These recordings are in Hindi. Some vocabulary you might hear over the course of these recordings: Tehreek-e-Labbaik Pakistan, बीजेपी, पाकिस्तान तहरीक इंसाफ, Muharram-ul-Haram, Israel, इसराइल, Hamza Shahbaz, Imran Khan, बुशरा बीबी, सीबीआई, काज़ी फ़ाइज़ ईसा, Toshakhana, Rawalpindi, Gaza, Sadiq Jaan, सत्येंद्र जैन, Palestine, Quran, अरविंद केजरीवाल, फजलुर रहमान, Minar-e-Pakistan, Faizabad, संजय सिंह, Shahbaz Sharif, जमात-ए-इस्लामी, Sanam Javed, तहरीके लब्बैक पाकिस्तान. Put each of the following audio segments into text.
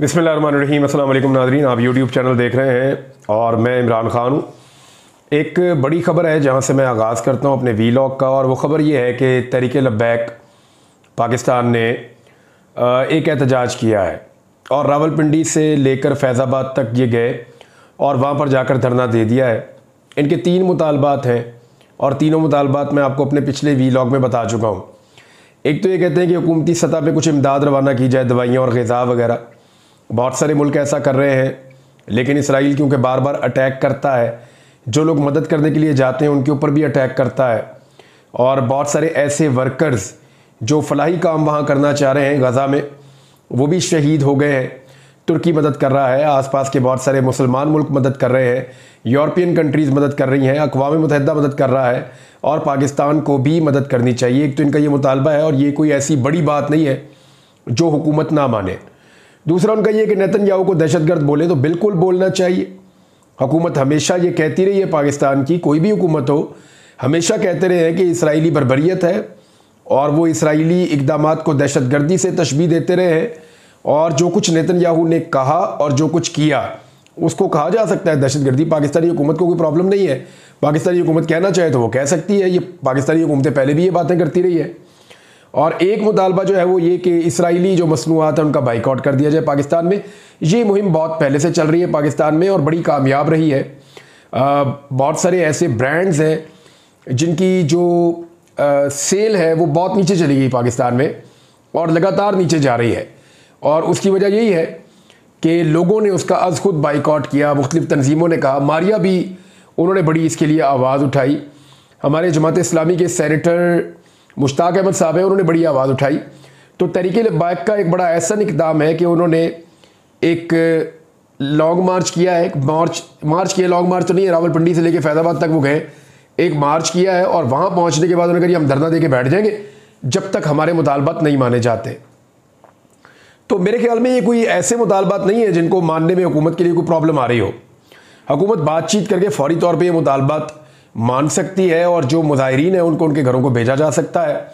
बिस्मिल्लाहिर्रहमानिर्रहीम। अस्सलाम वालेकुम नाज़रीन, आप YouTube चैनल देख रहे हैं और मैं इमरान खान हूँ। एक बड़ी ख़बर है जहाँ से मैं आगाज़ करता हूँ अपने वीलॉग का, और वो ख़बर ये है कि तहरीके लब्बैक पाकिस्तान ने एक एहतजाज किया है और रावलपिंडी से लेकर फैज़ाबाद तक ये गए और वहाँ पर जाकर धरना दे दिया है। इनके तीन मुतालबात हैं और तीनों मुतालबात मैं आपको अपने पिछले वीलॉग में बता चुका हूँ। एक तो ये कहते हैं कि हुकूमती सतह पर कुछ इमदाद रवाना की जाए, दवाइयाँ और ग़िज़ा वगैरह। बहुत सारे मुल्क ऐसा कर रहे हैं, लेकिन इसराइल क्योंकि बार बार अटैक करता है, जो लोग मदद करने के लिए जाते हैं उनके ऊपर भी अटैक करता है। और बहुत सारे ऐसे वर्कर्स जो फलाही काम वहाँ करना चाह रहे हैं गज़ा में, वो भी शहीद हो गए हैं। तुर्की मदद कर रहा है, आसपास के बहुत सारे मुसलमान मुल्क मदद कर रहे हैं, यूरोपियन कंट्रीज़ मदद कर रही हैं, अक़वाम मुत्तहिदा मदद कर रहा है और पाकिस्तान को भी मदद करनी चाहिए। एक तो इनका ये मुतालबा है और ये कोई ऐसी बड़ी बात नहीं है जो हुकूमत ना माने। दूसरा उनका ये कि नेतन्याहू को दहशतगर्द बोले तो बिल्कुल बोलना चाहिए। हुकूमत हमेशा ये कहती रही है, पाकिस्तान की कोई भी हुकूमत हो हमेशा कहते रहे हैं कि इसराइली बर्बरियत है, और वो इसराइली इकदाम को दहशतगर्दी से तशबीह देते रहे हैं। और जो कुछ नेतन्याहू ने कहा और जो कुछ किया उसको कहा जा सकता है दहशतगर्दी। पाकिस्तानी हुकूमत को कोई प्रॉब्लम नहीं है, पाकिस्तानी हुकूमत कहना चाहे तो वो कह सकती है। ये पाकिस्तानी हुकूमतें पहले भी ये बातें करती रही है। और एक मुतालबा जो है वो ये कि इसराइली जो मसनूआत है उनका बाइकआउट कर दिया जाए पाकिस्तान में। ये मुहिम बहुत पहले से चल रही है पाकिस्तान में और बड़ी कामयाब रही है। बहुत सारे ऐसे ब्रांड्स हैं जिनकी जो सेल है वो बहुत नीचे चली गई पाकिस्तान में और लगातार नीचे जा रही है। और उसकी वजह यही है कि लोगों ने उसका अज़ खुद बाइकआउट किया। मुख्तलिफ़ तनजीमों ने कहा, मारिया भी उन्होंने बड़ी इसके लिए आवाज़ उठाई। हमारे जमात-ए-इस्लामी के सेनेटर मुश्ताक अहमद साहब है, उन्होंने बड़ी आवाज़ उठाई। तो तहरीके लब्बैक का एक बड़ा ऐसा इक़दाम है कि उन्होंने एक लॉन्ग मार्च किया है। लॉन्ग मार्च तो नहीं है, रावलपिंडी से लेकर फैज़ाबाद तक वो गए, एक मार्च किया है। और वहाँ पहुँचने के बाद उन्होंने कहा हम धरना दे के बैठ जाएंगे जब तक हमारे मुतालबात नहीं माने जाते। तो मेरे ख्याल में ये कोई ऐसे मुतालबात नहीं है जिनको मानने में हुकूमत के लिए कोई प्रॉब्लम आ रही हो। हुकूमत बातचीत करके फौरी तौर पर ये मुतालबात मान सकती है, और जो मुजाहिरीन हैं उनको उनके घरों को भेजा जा सकता है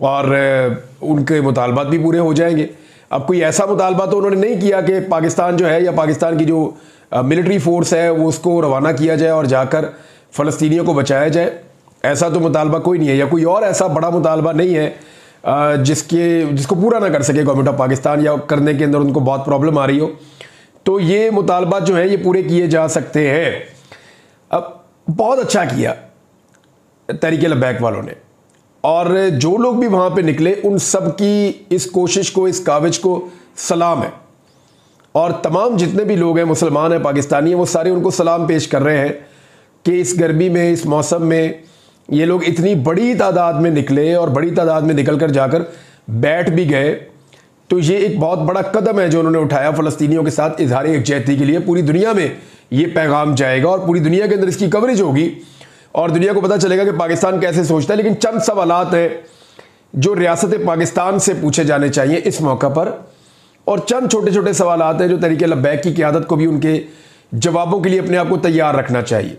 और उनके मुतालबात भी पूरे हो जाएंगे। अब कोई ऐसा मुतालबा तो उन्होंने नहीं किया कि पाकिस्तान जो है या पाकिस्तान की जो मिलिट्री फ़ोर्स है वो उसको रवाना किया जाए और जाकर फ़लस्तीनियों को बचाया जाए, ऐसा तो मुतालबा कोई नहीं है। या कोई और ऐसा बड़ा मुतालबा नहीं है जिसको पूरा ना कर सके गवर्नमेंट ऑफ पाकिस्तान, या करने के अंदर उनको बहुत प्रॉब्लम आ रही हो। तो ये मुतालबात जो है ये पूरे किए जा सकते हैं। अब बहुत अच्छा किया तहरीके लब्बैक वालों ने, और जो लोग भी वहाँ पे निकले उन सब की इस कोशिश को, इस काविज को सलाम है। और तमाम जितने भी लोग हैं, मुसलमान हैं, पाकिस्तानी हैं, वो सारे उनको सलाम पेश कर रहे हैं कि इस गर्मी में, इस मौसम में ये लोग इतनी बड़ी तादाद में निकले और बड़ी तादाद में निकल कर जाकर बैठ भी गए। तो ये एक बहुत बड़ा कदम है जो उन्होंने उठाया फ़लस्तीनियों के साथ इजहार यकजहती के लिए। पूरी दुनिया में ये पैगाम जाएगा और पूरी दुनिया के अंदर इसकी कवरेज होगी और दुनिया को पता चलेगा कि पाकिस्तान कैसे सोचता है। लेकिन चंद सवालात हैं जो रियासत पाकिस्तान से पूछे जाने चाहिए इस मौका पर, और चंद छोटे छोटे सवालात हैं जो तहरीके लब्बैक की क़यादत को भी उनके जवाबों के लिए अपने आप को तैयार रखना चाहिए।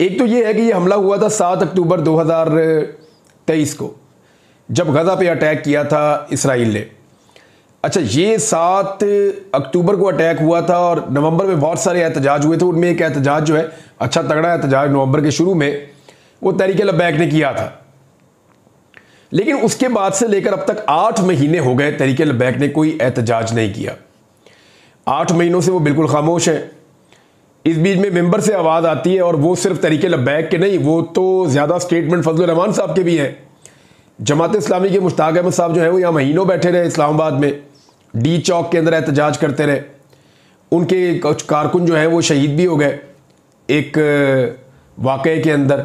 एक तो ये है कि ये हमला हुआ था 7 अक्टूबर 2023 को, जब गज़ा पे अटैक किया था इसराइल ने। अच्छा, ये 7 अक्टूबर को अटैक हुआ था और नवंबर में बहुत सारे एहतजाज हुए थे। उनमें एक एहतजाज जो है, अच्छा तगड़ा एहतजाज नवंबर के शुरू में, वो तहरीके लब्बैक ने किया था। लेकिन उसके बाद से लेकर अब तक 8 महीने हो गए तहरीके लब्बैक ने कोई एहतजाज नहीं किया। 8 महीनों से वो बिल्कुल खामोश हैं। इस बीच में मेंबर से आवाज़ आती है, और वो सिर्फ तहरीके लब्बैक के नहीं, वो तो ज़्यादा स्टेटमेंट फजलुर रहमान साहब के भी हैं। जमात इस्लामी के मुश्ताक अहमद साहब जो है वो यहाँ महीनों बैठे रहे इस्लामाबाद में, डी चौक के अंदर एहतजाज करते रहे। उनके कुछ कारकुन जो है वो शहीद भी हो गए एक वाक़े के अंदर,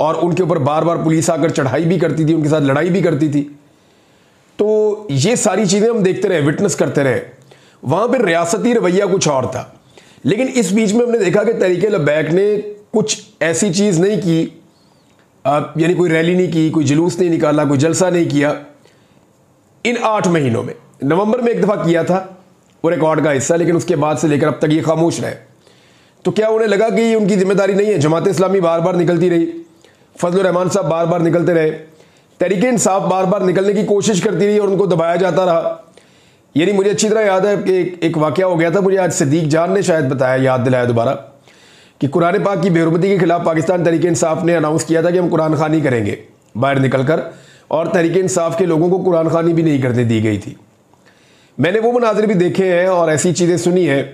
और उनके ऊपर बार बार पुलिस आकर चढ़ाई भी करती थी, उनके साथ लड़ाई भी करती थी। तो ये सारी चीज़ें हम देखते रहे, विटनेस करते रहे। वहाँ पर रियासती रवैया कुछ और था, लेकिन इस बीच में हमने देखा कि तहरीके लब्बैक ने कुछ ऐसी चीज़ नहीं की, यानी कोई रैली नहीं की, कोई जुलूस नहीं निकाला, कोई जलसा नहीं किया इन 8 महीनों में। नवंबर में एक दफ़ा किया था वो रिकॉर्ड का हिस्सा, लेकिन उसके बाद से लेकर अब तक ये खामोश रहे। तो क्या उन्हें लगा कि ये उनकी जिम्मेदारी नहीं है? जमात इस्लामी बार बार निकलती रही, फजलुर रहमान साहब बार बार निकलते रहे, तहरीक इंसाफ बार बार निकलने की कोशिश करती रही और उनको दबाया जाता रहा। यानी मुझे अच्छी तरह याद है कि एक वाक़या हो गया था, मुझे आज सदीक जान ने शायद बताया, याद दिलाया दोबारा, कि कुरान पाक की बेहरमती के खिलाफ पाकिस्तान तहरीक इंसाफ ने अनाउंस किया था कि हम कुरान खानी करेंगे बाहर निकलकर, और तहरीक इंसाफ के लोगों को कुरान खानी भी नहीं करने दी गई थी। मैंने वो मनाजिर भी देखे हैं और ऐसी चीज़ें सुनी हैं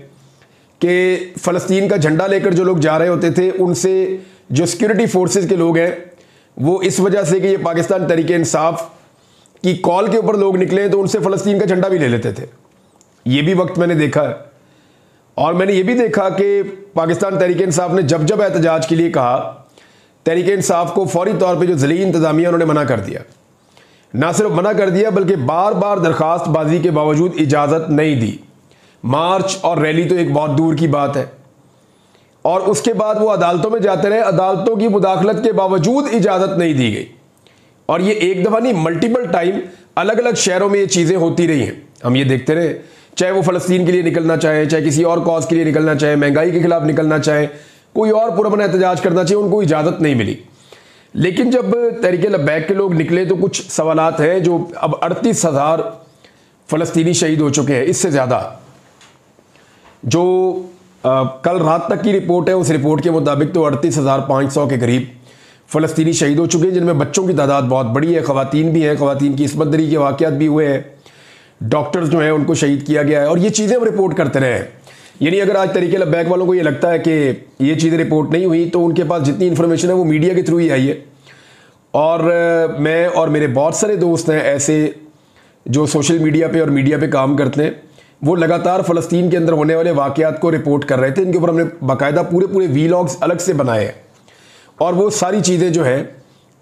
कि फ़लस्तीन का झंडा लेकर जो लोग जा रहे होते थे, उनसे जो सिक्योरिटी फोर्सेस के लोग हैं वो इस वजह से कि ये पाकिस्तान तहरीक इंसाफ कि कॉल के ऊपर लोग निकले तो उनसे फ़लस्तीन का झंडा भी ले लेते थे। ये भी वक्त मैंने देखा है। और मैंने ये भी देखा कि पाकिस्तान तहरीक इंसाफ ने जब जब एहतजाज के लिए कहा, तहरीक इंसाफ को फौरी तौर पे जो ज़िली इंतज़ामिया उन्होंने मना कर दिया, ना सिर्फ मना कर दिया बल्कि बार बार दरख्वास्तबाजी के बावजूद इजाज़त नहीं दी। मार्च और रैली तो एक बहुत दूर की बात है। और उसके बाद वो अदालतों में जाते रहे, अदालतों की मुदाखलत के बावजूद इजाज़त नहीं दी गई। और ये एक दफ़ा नहीं, मल्टीपल टाइम अलग अलग शहरों में ये चीज़ें होती रही हैं। हम ये देखते रहे, चाहे वो फ़लस्तीन के लिए निकलना चाहें, चाहे किसी और कॉज के लिए निकलना चाहें, महंगाई के खिलाफ निकलना चाहें, कोई और पुरअमन एहतजाज करना चाहे, उनको इजाज़त नहीं मिली। लेकिन जब तहरीक लब्बैक के लोग निकले तो कुछ सवालात हैं जो अब 38,000 फ़लस्तीनी शहीद हो चुके हैं, इससे ज़्यादा। जो कल रात तक की रिपोर्ट है, उस रिपोर्ट के मुताबिक तो 38,500 के करीब फ़लस्तीनी शहीद हो चुके हैं, जिनमें बच्चों की तादाद बहुत बड़ी है, ख़वातीन भी हैं, ख़वातीन की इस्मत दरी के वाक़यात भी हुए हैं, डॉक्टर्स जो हैं उनको शहीद किया गया है। और ये चीज़ें हम रिपोर्ट करते रहे हैं। यानी अगर आज तहरीक लब्बैक वालों को ये लगता है कि ये चीज़ें रिपोर्ट नहीं हुई, तो उनके पास जितनी इन्फॉर्मेशन है वो मीडिया के थ्रू ही आई है। और मैं और मेरे बहुत सारे दोस्त हैं ऐसे जो सोशल मीडिया पर और मीडिया पर काम करते हैं, वो लगातार फ़लस्तीन के अंदर होने वाले वाक़यात को रिपोर्ट कर रहे थे। इनके ऊपर हमने बाकायदा पूरे पूरे वीलॉग्स अलग से बनाए हैं और वो सारी चीज़ें जो हैं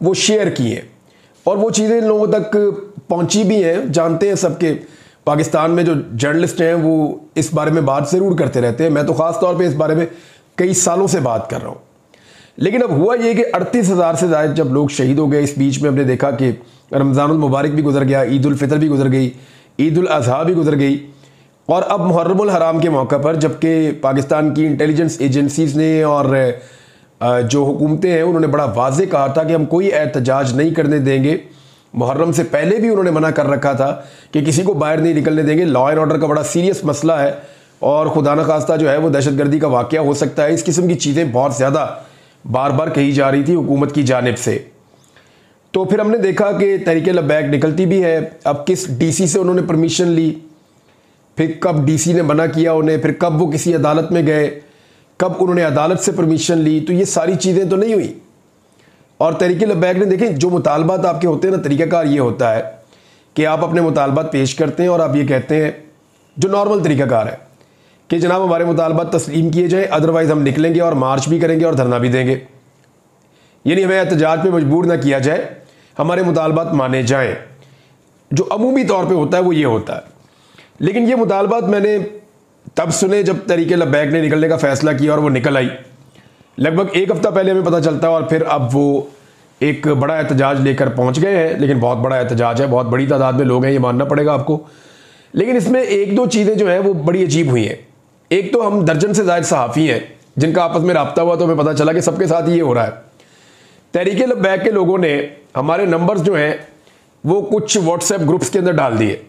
वो शेयर की हैं और वो चीज़ें इन लोगों तक पहुंची भी हैं। जानते हैं सबके पाकिस्तान में जो जर्नलिस्ट हैं वो इस बारे में बात ज़रूर करते रहते हैं। मैं तो ख़ास तौर पे इस बारे में कई सालों से बात कर रहा हूँ। लेकिन अब हुआ ये कि 38,000 से ज़्यादा जब लोग शहीद हो गए, इस बीच में हमने देखा कि रमज़ान-उल-मुबारक भी गुजर गया, ईद-उल-फ़ितर भी गुजर गई, ईद-उल-अज़हा भी गुजर गई, और अब मुहर्रम-उल-हराम के मौके पर जबकि पाकिस्तान की इंटेलिजेंस एजेंसीज़ ने और जो हुकूमतें हैं उन्होंने बड़ा वाज़े कहा था कि हम कोई एहतजाज नहीं करने देंगे। मुहर्रम से पहले भी उन्होंने मना कर रखा था कि किसी को बाहर नहीं निकलने देंगे। लॉ एंड ऑर्डर का बड़ा सीरियस मसला है और खुदा न खास्ता जो है वो दहशतगर्दी का वाक़या हो सकता है। इस किस्म की चीज़ें बहुत ज़्यादा बार बार कही जा रही थी हुकूमत की जानिब से। तो फिर हमने देखा कि तहरीक लब्बैक निकलती भी है। अब किस डी सी से उन्होंने परमिशन ली, फिर कब डी सी ने मना किया उन्हें, फिर कब वो किसी अदालत में गए, कब उन्होंने अदालत से परमिशन ली, तो ये सारी चीज़ें तो नहीं हुई। और तहरीक-ए- लब्बैक ने देखें जो मुतालबात आपके होते हैं ना, तरीक़ाकार ये होता है कि आप अपने मुतालबात पेश करते हैं और आप ये कहते हैं जो नॉर्मल तरीक़ाकार है कि जनाब हमारे मुतालबात तस्लीम किए जाएँ, अदरवाइज़ हम निकलेंगे और मार्च भी करेंगे और धरना भी देंगे। यानी हमें एहतजाज पर मजबूर ना किया जाए, हमारे मुतालबात माने जाएँ। जो अमूमी तौर पर होता है वो ये होता है। लेकिन ये मुतालबात मैंने तब सुने जब तहरीक-ए- लब्बैक ने निकलने का फैसला किया और वो निकल आई। लगभग एक हफ़्ता पहले हमें पता चलता है और फिर अब वो एक बड़ा एहतजाज लेकर पहुंच गए हैं। लेकिन बहुत बड़ा एहतजाज है, बहुत बड़ी तादाद में लोग हैं, ये मानना पड़ेगा आपको। लेकिन इसमें एक दो चीज़ें जो हैं वो बड़ी अजीब हुई हैं। एक तो हम दर्जन से ज़ायद सहाफ़ी हैं जिनका आपस में रब्ता हुआ, तो हमें पता चला कि सबके साथ ये हो रहा है। तहरीक-ए- लब्बैक के लोगों ने हमारे नंबर्स जो हैं वो कुछ व्हाट्सएप ग्रुप्स के अंदर डाल दिए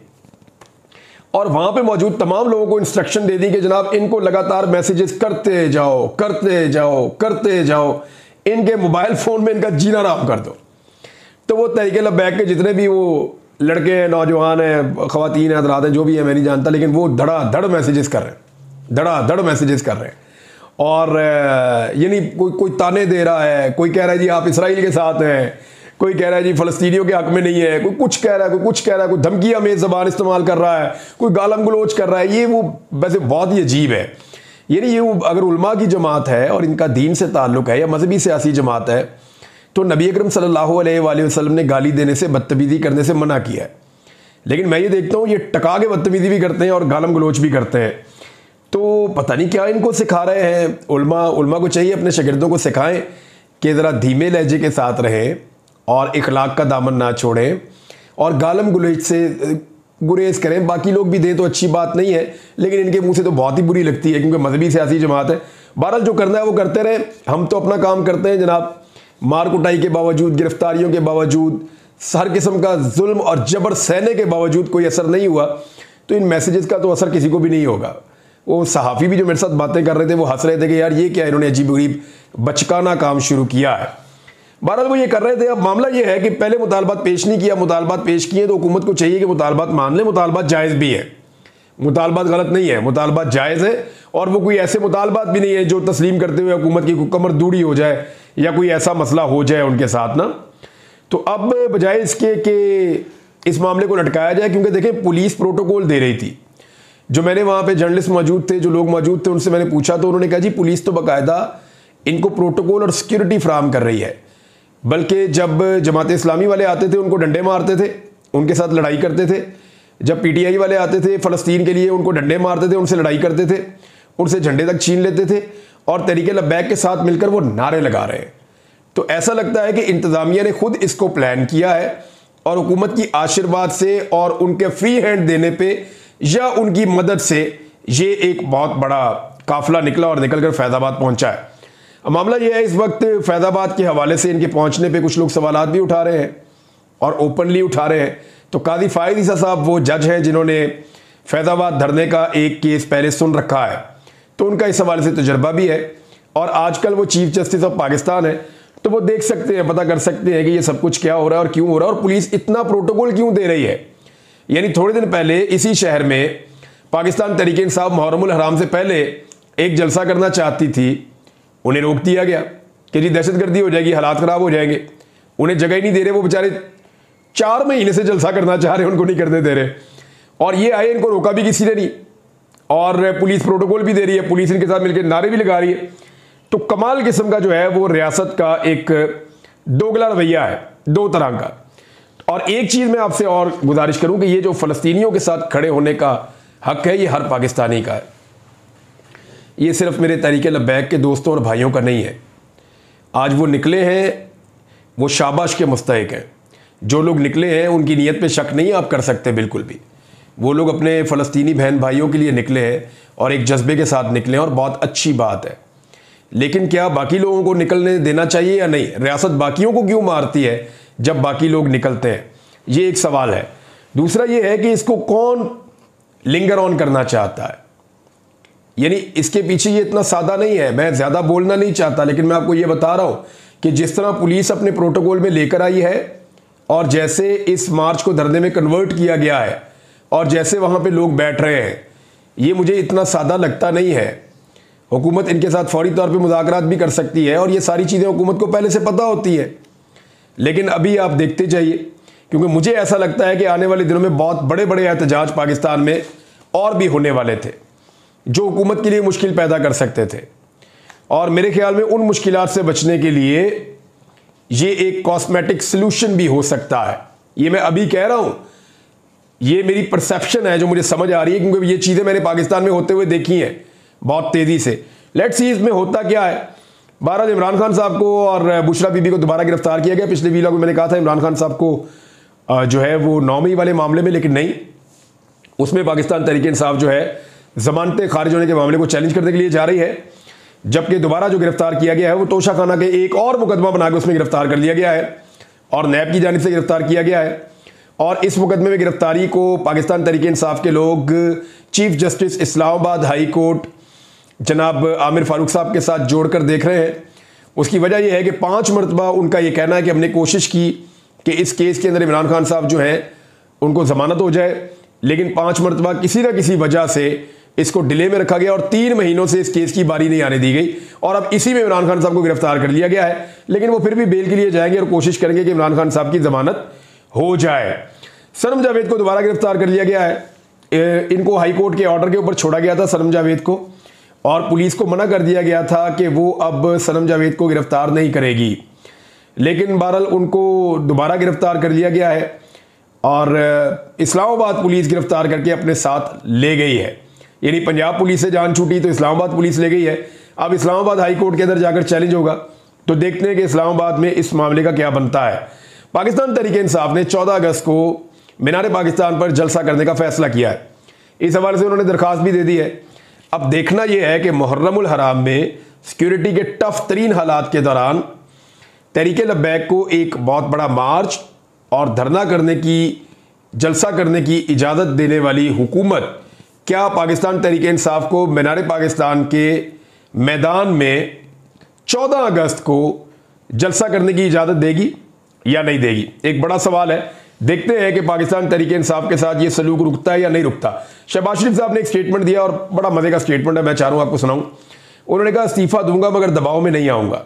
और वहाँ पे मौजूद तमाम लोगों को इंस्ट्रक्शन दे दी कि जनाब इनको लगातार मैसेजेस करते जाओ करते जाओ करते जाओ, इनके मोबाइल फ़ोन में इनका जीना राम कर दो। तो वो तहरीक लब्बैक के जितने भी वो लड़के हैं, नौजवान हैं, ख़वातीन हैं, हजरात हैं, जो भी है मैं नहीं जानता, लेकिन वो धड़ाधड़ मैसेजेस कर रहे हैं, धड़ाधड़ मैसेजेस कर रहे हैं। और यानी कोई ताने दे रहा है, कोई कह रहा है जी आप इसराइल के साथ हैं, कोई कह रहा है जी फ़लस्तीनियों के हक़ में नहीं है, कोई कुछ कह रहा है, कोई कुछ कह रहा है, कोई धमकियाँ में ज़बान इस्तेमाल कर रहा है, कोई गालम गलोच कर रहा है। ये वो वैसे बहुत ही अजीब है। यानी ये वो अगर उलमा की जमात है और इनका दीन से ताल्लुक़ है या मजहबी सियासी जमात है तो नबी अकरम सल्लल्लाहु अलैहि वसल्लम ने गाली देने से, बदतमीज़ी करने से मना किया है। लेकिन मैं ये देखता हूँ ये टका के बदतमीज़ी भी करते हैं और गालम गलोच भी करते हैं। तो पता नहीं क्या इनको सिखा रहे हैं उलमा। उलमा को चाहिए अपने शागिर्दों को सिखाएँ कि ज़रा धीमे लहजे के साथ रहें और इखलाक का दामन ना छोड़ें और गालम गुलेज से गुरेज करें। बाकी लोग भी दें तो अच्छी बात नहीं है, लेकिन इनके मुंह से तो बहुत ही बुरी लगती है क्योंकि मजहबी सियासी जमात है। बहरहाल जो करना है वो करते रहें, हम तो अपना काम करते हैं जनाब। मार कुटाई के बावजूद, गिरफ्तारियों के बावजूद, हर किस्म का जुल्म और जबर सहने के बावजूद कोई असर नहीं हुआ। तो इन मैसेजेस का तो असर किसी को भी नहीं होगा। वो सहाफ़ी भी जो मेरे साथ बातें कर रहे थे वो हंस रहे थे कि यार ये क्या इन्होंने अजीब गरीब बचकाना काम शुरू किया है। बहरहाल वो ये कर रहे थे। अब मामला ये है कि पहले मुतालबात पेश नहीं किया, मुतालबात पेश किए तो हुकूमत को चाहिए कि मुतालबात मान लें, मुतालबात जायज़ भी है, मुतालबात गलत नहीं है, मुतालबात जायज़ है। और वो कोई ऐसे मुतालबात भी नहीं है जो तस्लीम करते हुए हुकूमत की कमर दूरी हो जाए या कोई ऐसा मसला हो जाए उनके साथ ना। तो अब बजाय इसके कि इस मामले को लटकाया जाए, क्योंकि देखें पुलिस प्रोटोकॉल दे रही थी। जो मैंने वहाँ पे जर्नलिस्ट मौजूद थे, जो लोग मौजूद थे, उनसे मैंने पूछा तो उन्होंने कहा जी पुलिस तो बाकायदा इनको प्रोटोकॉल और सिक्योरिटी फ्राहम कर रही है, बल्कि जब जमात इस्लामी वाले आते थे उनको डंडे मारते थे, उनके साथ लड़ाई करते थे, जब पीटीआई वाले आते थे फ़लस्तीन के लिए उनको डंडे मारते थे, उनसे लड़ाई करते थे, उनसे झंडे तक छीन लेते थे, और तहरीक लब्बैक के साथ मिलकर वो नारे लगा रहे हैं। तो ऐसा लगता है कि इंतज़ामिया ने खुद इसको प्लान किया है और हुकूमत की आशीर्वाद से और उनके फ्री हैंड देने पे या उनकी मदद से ये एक बहुत बड़ा काफिला निकला और निकल कर फैज़ाबाद पहुंचा है। अब मामला ये है इस वक्त फैज़ाबाद के हवाले से इनके पहुंचने पे कुछ लोग सवालात भी उठा रहे हैं और ओपनली उठा रहे हैं। तो काज़ी फ़ाइज़ ईसा साहब वो जज हैं जिन्होंने फैज़ाबाद धरने का एक केस पहले सुन रखा है, तो उनका इस हवाले से तजर्बा भी है। और आजकल वो चीफ जस्टिस ऑफ पाकिस्तान है, तो वो देख सकते हैं, पता कर सकते हैं कि ये सब कुछ क्या हो रहा है और क्यों हो रहा है और पुलिस इतना प्रोटोकॉल क्यों दे रही है। यानी थोड़े दिन पहले इसी शहर में पाकिस्तान तहरीक इंसाफ मुहर्रम-उल-हराम से पहले एक जलसा करना चाहती थी, उन्हें रोक दिया गया कि जी दहशतगर्दी हो जाएगी, हालात ख़राब हो जाएंगे, उन्हें जगह ही नहीं दे रहे। वो बेचारे 4 महीने से जलसा करना चाह रहे, उनको नहीं करने दे रहे, और ये आए, इनको रोका भी किसी ने नहीं, और पुलिस प्रोटोकॉल भी दे रही है, पुलिस इनके साथ मिलकर नारे भी लगा रही है। तो कमाल किस्म का जो है वो रियासत का एक दोगला रवैया है, दो तरह का। और एक चीज़ मैं आपसे और गुजारिश करूं कि ये जो फ़लस्तीनियों के साथ खड़े होने का हक है, ये हर पाकिस्तानी का है, ये सिर्फ मेरे तहरीक लब्बैक के दोस्तों और भाइयों का नहीं है। आज वो निकले हैं, वो शाबाश के मुस्तहिक हैं। जो लोग निकले हैं उनकी नीयत पे शक नहीं आप कर सकते बिल्कुल भी। वो लोग अपने फ़लस्तीनी बहन भाइयों के लिए निकले हैं और एक जज्बे के साथ निकले हैं, और बहुत अच्छी बात है। लेकिन क्या बाकी लोगों को निकलने देना चाहिए या नहीं? रियासत बाकियों को क्यों मारती है जब बाकी लोग निकलते हैं? ये एक सवाल है। दूसरा ये है कि इसको कौन लिंगर ऑन करना चाहता है? यानी इसके पीछे ये इतना सादा नहीं है। मैं ज़्यादा बोलना नहीं चाहता, लेकिन मैं आपको ये बता रहा हूँ कि जिस तरह पुलिस अपने प्रोटोकॉल में लेकर आई है और जैसे इस मार्च को धरने में कन्वर्ट किया गया है और जैसे वहाँ पे लोग बैठ रहे हैं, ये मुझे इतना सादा लगता नहीं है। हुकूमत इनके साथ फौरी तौर पे मुज़ाकरात भी कर सकती है और ये सारी चीज़ें हुकूमत को पहले से पता होती है, लेकिन अभी आप देखते जाइए, क्योंकि मुझे ऐसा लगता है कि आने वाले दिनों में बहुत बड़े बड़े एहतजाज पाकिस्तान में और भी होने वाले थे जो हुकूमत के लिए मुश्किल पैदा कर सकते थे। और मेरे ख्याल में उन मुश्किलात से बचने के लिए ये एक कॉस्मेटिक सलूशन भी हो सकता है। ये मैं अभी कह रहा हूँ, ये मेरी परसेप्शन है जो मुझे समझ आ रही है, क्योंकि ये चीज़ें मैंने पाकिस्तान में होते हुए देखी हैं बहुत तेज़ी से। लेट्स सी इसमें होता क्या है। बहरहाल इमरान खान साहब को और बुशरा बीबी को दोबारा गिरफ्तार किया गया। पिछले वीलॉग में मैंने कहा था इमरान खान साहब को जो है वो नौमई वाले मामले में, लेकिन नहीं, उसमें पाकिस्तान तहरीक इंसाफ जो है ज़मानतें खारिज होने के मामले को चैलेंज करने के लिए जा रही है, जबकि दोबारा जो गिरफ्तार किया गया है वो तोशाखाना के एक और मुकदमा बनाकर उसमें गिरफ्तार कर लिया गया है और नैब की जानिब से गिरफ्तार किया गया है। और इस मुकदमे में गिरफ्तारी को पाकिस्तान तहरीक इंसाफ के लोग chief justice Islamabad high court जनाब आमिर फारूक साहब के साथ जोड़कर देख रहे हैं। उसकी वजह यह है कि 5 मरतबा उनका ये कहना है कि हमने कोशिश की कि इस केस के अंदर इमरान खान साहब जो हैं उनको ज़मानत हो जाए, लेकिन 5 मरतबा किसी ना किसी वजह से इसको डिले में रखा गया और 3 महीनों से इस केस की बारी नहीं आने दी गई। और अब इसी में इमरान खान साहब को गिरफ्तार कर लिया गया है, लेकिन वो फिर भी बेल के लिए जाएंगे और कोशिश करेंगे कि इमरान खान साहब की ज़मानत हो जाए। सनम जावेद को दोबारा गिरफ्तार कर लिया गया है। इनको हाई कोर्ट के ऑर्डर के ऊपर छोड़ा गया था सनम जावेद को, और पुलिस को मना कर दिया गया था कि वो अब सनम जावेद को गिरफ्तार नहीं करेगी, लेकिन बहरहाल उनको दोबारा गिरफ्तार कर लिया गया है और इस्लामाबाद पुलिस गिरफ्तार करके अपने साथ ले गई है। यानी पंजाब पुलिस से जान छूटी तो इस्लामाबाद पुलिस ले गई है। अब इस्लामाबाद हाई कोर्ट के अंदर जाकर चैलेंज होगा, तो देखते हैं कि इस्लामाबाद में इस मामले का क्या बनता है। पाकिस्तान तहरीक इंसाफ ने 14 अगस्त को मीनार-ए-पाकिस्तान पर जलसा करने का फैसला किया है। इस हवाले से उन्होंने दरख्वास्त भी दे दी है। अब देखना यह है कि मुहर्रमुल हराम में सिक्योरिटी के टफ तरीन हालात के दौरान तहरीक लब्बैक को एक बहुत बड़ा मार्च और धरना करने की जलसा करने की इजाज़त देने वाली हुकूमत क्या पाकिस्तान तहरीक इंसाफ को मीनार पाकिस्तान के मैदान में 14 अगस्त को जलसा करने की इजाज़त देगी या नहीं देगी? एक बड़ा सवाल है। देखते हैं कि पाकिस्तान तहरीक इंसाफ के साथ ये सलूक रुकता है या नहीं रुकता। शहबाज शरीफ साहब ने एक स्टेटमेंट दिया और बड़ा मज़े का स्टेटमेंट है, मैं चाह रहा हूँ आपको सुनाऊँ। उन्होंने कहा इस्तीफ़ा दूंगा मगर दबाव में नहीं आऊँगा,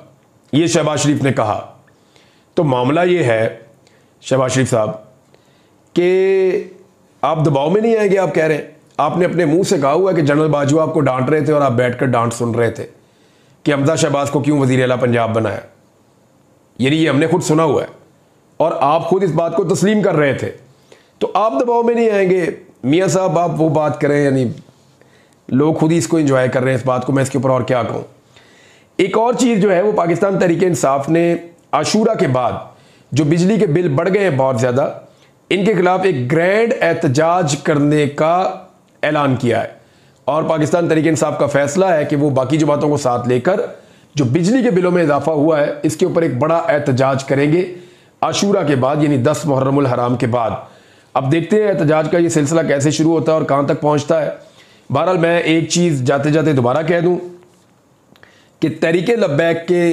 ये शहबाज शरीफ ने कहा। तो मामला ये है शहबाज शरीफ साहब कि आप दबाव में नहीं आएंगे, आप कह रहे हैं, आपने अपने मुंह से कहा हुआ है कि जनरल बाजवा आपको डांट रहे थे और आप बैठकर डांट सुन रहे थे कि हमजा शहबाज को क्यों वज़ीर आला पंजाब बनाया। यानी ये हमने खुद सुना हुआ है और आप खुद इस बात को तस्लीम कर रहे थे। तो आप दबाव में नहीं आएंगे मियाँ साहब, आप वो बात करें, यानी लोग खुद ही इसको एंजॉय कर रहे हैं इस बात को, मैं इसके ऊपर और क्या कहूँ। एक और चीज़ जो है वो पाकिस्तान तहरीक इंसाफ ने आशूरा के बाद जो बिजली के बिल बढ़ गए हैं बहुत ज़्यादा, इनके खिलाफ एक ग्रैंड एहतजाज करने का ऐलान किया है और पाकिस्तान तहरीक इंसाफ का फैसला है कि वो बाकी जो बातों को साथ लेकर जो बिजली के बिलों में इजाफा हुआ है इसके ऊपर एक बड़ा एहतजाज करेंगे आशूरा के बाद, यानी 10 मुहर्रमुल हराम के बाद। अब देखते हैं एहतजाज का ये सिलसिला कैसे शुरू होता है और कहाँ तक पहुँचता है। बहरहाल मैं एक चीज़ जाते जाते दोबारा कह दूँ कि तहरीक लब्बैक के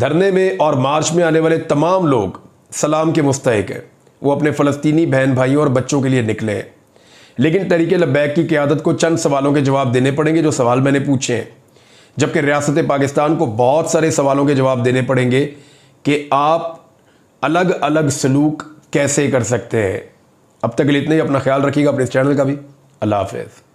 धरने में और मार्च में आने वाले तमाम लोग सलाम के मुस्तहक हैं। वो अपने फ़लस्तीनी बहन भाइयों और बच्चों के लिए निकले हैं, लेकिन तहरीके लब्बैक की क़यादत को चंद सवालों के जवाब देने पड़ेंगे, जो सवाल मैंने पूछे हैं, जबकि रियासत पाकिस्तान को बहुत सारे सवालों के जवाब देने पड़ेंगे कि आप अलग अलग सलूक कैसे कर सकते हैं। अब तक के लिए इतना ही, अपना ख्याल रखिएगा, अपने इस चैनल का भी। अल्लाह हाफ़िज़।